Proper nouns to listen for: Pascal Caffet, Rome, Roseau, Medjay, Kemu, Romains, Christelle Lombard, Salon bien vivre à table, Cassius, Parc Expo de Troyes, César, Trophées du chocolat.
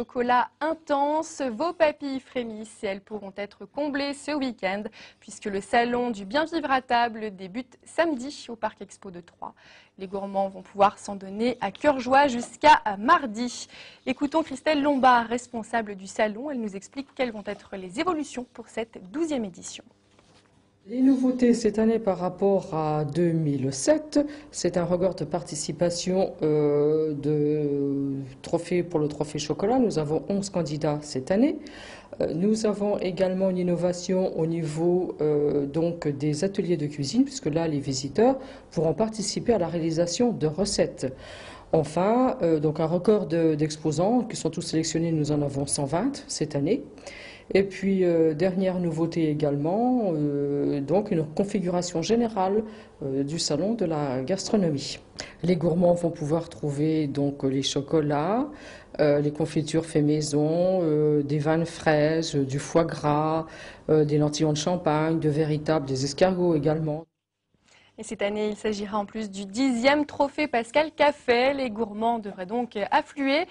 chocolat intense, vos papilles frémissent et elles pourront être comblées ce week-end puisque le salon du bien vivre à table débute samedi au Parc Expo de Troyes. Les gourmands vont pouvoir s'en donner à cœur joie jusqu'à mardi. Écoutons Christelle Lombard, responsable du salon. Elle nous explique quelles vont être les évolutions pour cette 12e édition. Les nouveautés cette année par rapport à 2007, c'est un record de participation de trophée pour le trophée chocolat. Nous avons 11 candidats cette année. Nous avons également une innovation au niveau donc des ateliers de cuisine, puisque là les visiteurs pourront participer à la réalisation de recettes. Enfin, donc un record d'exposants qui sont tous sélectionnés, nous en avons 120 cette année. Et puis, dernière nouveauté également, donc une configuration générale du salon de la gastronomie. Les gourmands vont pouvoir trouver donc les chocolats, les confitures fait maison, des vins fraises, du foie gras, des lentillons de champagne, de véritables, des escargots également. Et cette année, il s'agira en plus du 10e trophée Pascal Caffet. Les gourmands devraient donc affluer.